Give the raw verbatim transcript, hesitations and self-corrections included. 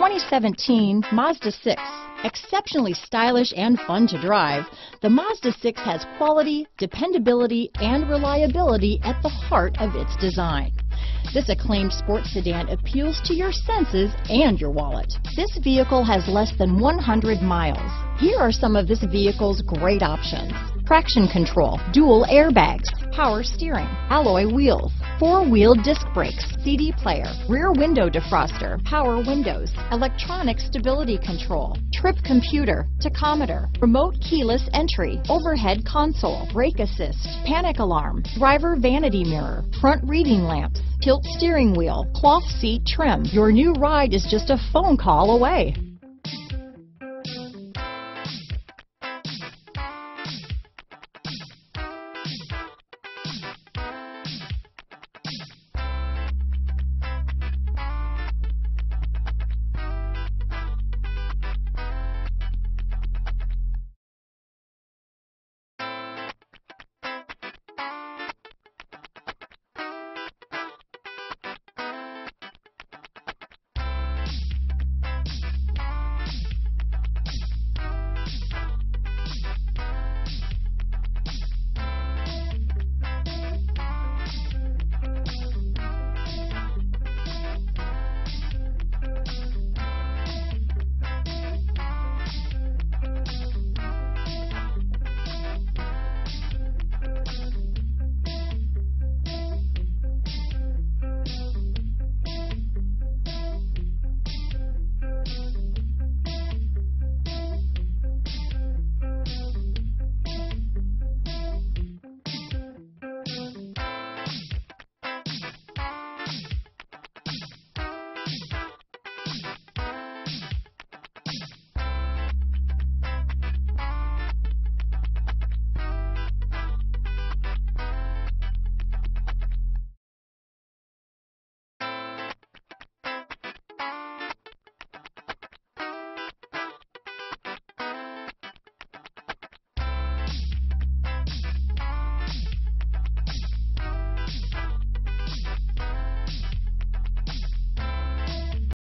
twenty seventeen Mazda six. Exceptionally stylish and fun to drive, the Mazda six has quality, dependability, and reliability at the heart of its design. This acclaimed sports sedan appeals to your senses and your wallet. This vehicle has less than one hundred miles. Here are some of this vehicle's great options: traction control, dual airbags, power steering, alloy wheels, four-wheel disc brakes, C D player, rear window defroster, power windows, electronic stability control, trip computer, tachometer, remote keyless entry, overhead console, brake assist, panic alarm, driver vanity mirror, front reading lamps, tilt steering wheel, cloth seat trim. Your new ride is just a phone call away.